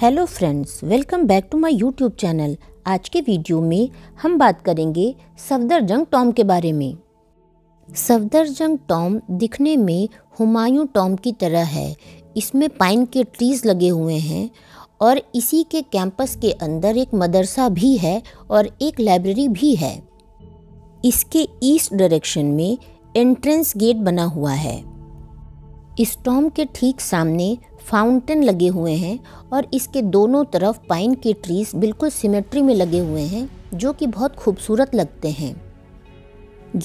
Hello friends, welcome back to my YouTube channel. आज के video में हम बात करेंगे सफदर जंग टॉम के बारे में। सफदर जंग टॉम दिखने में हुमायूं टॉम की तरह है। इसमें पाइन के ट्रीज लगे हुए हैं और इसी के कैंपस के अंदर एक मदरसा भी है और एक लाइब्रेरी भी है। इसके ईस्ट डायरेक्शन में एंट्रेंस गेट बना हुआ है। इस टॉम के ठीक सामने फाउंटेन लगे हुए हैं और इसके दोनों तरफ पाइन के ट्रीज बिल्कुल सिमेट्री में लगे हुए हैं, जो कि बहुत खूबसूरत लगते हैं।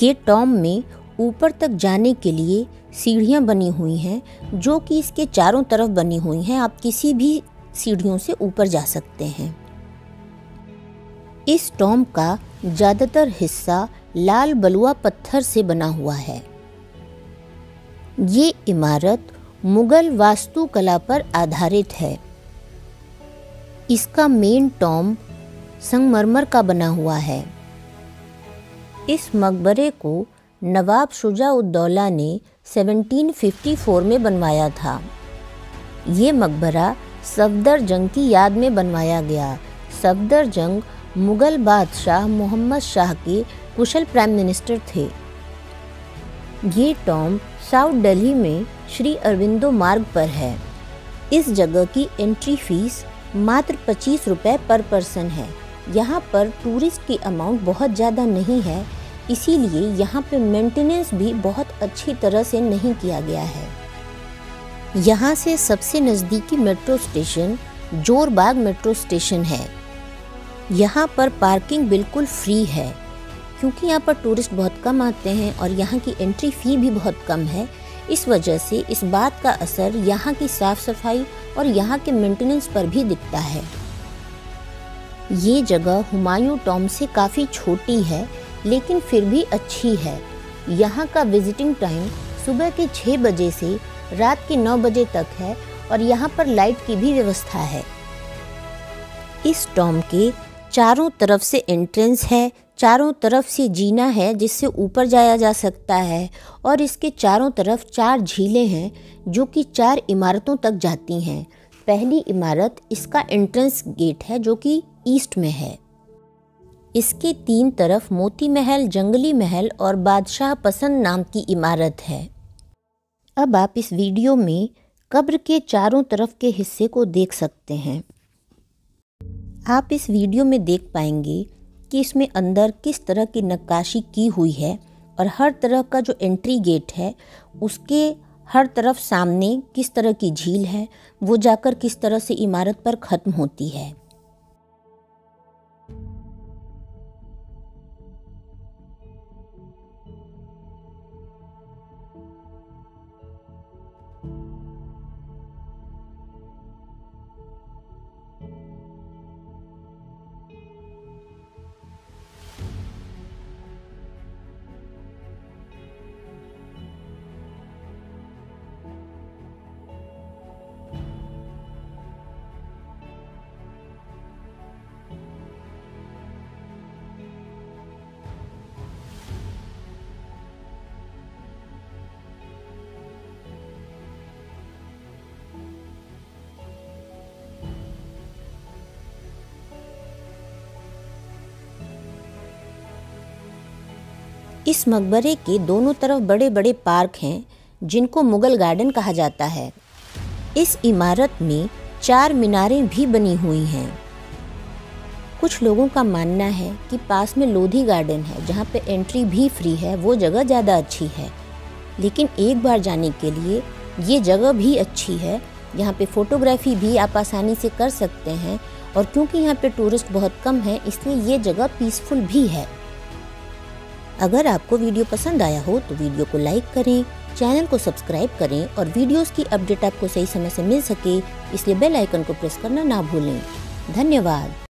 ये टॉम में ऊपर तक जाने के लिए सीढ़ियां बनी हुई हैं, जो कि इसके चारों तरफ बनी हुई हैं। आप किसी भी सीढ़ियों से ऊपर जा सकते हैं। इस टॉम का ज़्यादातर हिस्सा लाल बलुआ पत्थर से बना हुआ है। ये इमारत मुगल वास्तुकला पर आधारित है। इसका मेन टॉम संगमरमर का बना हुआ है। इस मकबरे को नवाब शुजा उद्दौला ने 1754 में बनवाया था। ये मकबरा सफदर जंग की याद में बनवाया गया। सफदर जंग मुगल बादशाह मोहम्मद शाह के कुशल प्राइम मिनिस्टर थे। ये टॉम साउथ दिल्ली में श्री अरविंदो मार्ग पर है। इस जगह की एंट्री फीस मात्र 25 रुपये पर पर्सन है। यहाँ पर टूरिस्ट की अमाउंट बहुत ज़्यादा नहीं है, इसीलिए यहाँ पे मेंटेनेंस भी बहुत अच्छी तरह से नहीं किया गया है। यहाँ से सबसे नज़दीकी metro station Jorbagh metro station है। यहाँ पर पार्किंग बिल्कुल फ्री है, क्योंकि यहाँ पर टूरिस्ट बहुत कम आते हैं और यहाँ की एंट्री फ़ी भी बहुत कम है। इस वजह से इस बात का असर यहाँ की साफ़ सफाई और यहाँ के मेंटेनेंस पर भी दिखता है। ये जगह हुमायूं टॉम से काफ़ी छोटी है, लेकिन फिर भी अच्छी है। यहाँ का विजिटिंग टाइम सुबह के 6 बजे से रात के 9 बजे तक है और यहाँ पर लाइट की भी व्यवस्था है। इस टॉम के चारों तरफ से एंट्रेंस है, चारों तरफ से जीना है जिससे ऊपर जाया जा सकता है और इसके चारों तरफ 4 झीलें हैं, जो कि 4 इमारतों तक जाती हैं। पहली इमारत इसका एंट्रेंस गेट है, जो कि ईस्ट में है। इसके 3 तरफ मोती महल, जंगली महल और बादशाह पसंद नाम की इमारत है। अब आप इस वीडियो में कब्र के चारों तरफ के हिस्से को देख सकते हैं। आप इस वीडियो में देख पाएंगे कि इसमें अंदर किस तरह की नक्काशी की हुई है और हर तरह का जो एंट्री गेट है उसके हर तरफ सामने किस तरह की झील है, वो जाकर किस तरह से इमारत पर ख़त्म होती है। इस मकबरे के दोनों तरफ बड़े बड़े पार्क हैं, जिनको मुगल गार्डन कहा जाता है। इस इमारत में 4 मीनारें भी बनी हुई हैं। कुछ लोगों का मानना है कि पास में लोधी गार्डन है, जहाँ पे एंट्री भी फ्री है, वो जगह ज़्यादा अच्छी है। लेकिन एक बार जाने के लिए ये जगह भी अच्छी है। यहाँ पे फ़ोटोग्राफी भी आप आसानी से कर सकते हैं और क्योंकि यहाँ पे टूरिस्ट बहुत कम है, इसलिए ये जगह पीसफुल भी है। अगर आपको वीडियो पसंद आया हो तो वीडियो को लाइक करें, चैनल को सब्सक्राइब करें और वीडियोस की अपडेट आपको सही समय से मिल सके इसलिए बेल आइकन को प्रेस करना ना भूलें। धन्यवाद।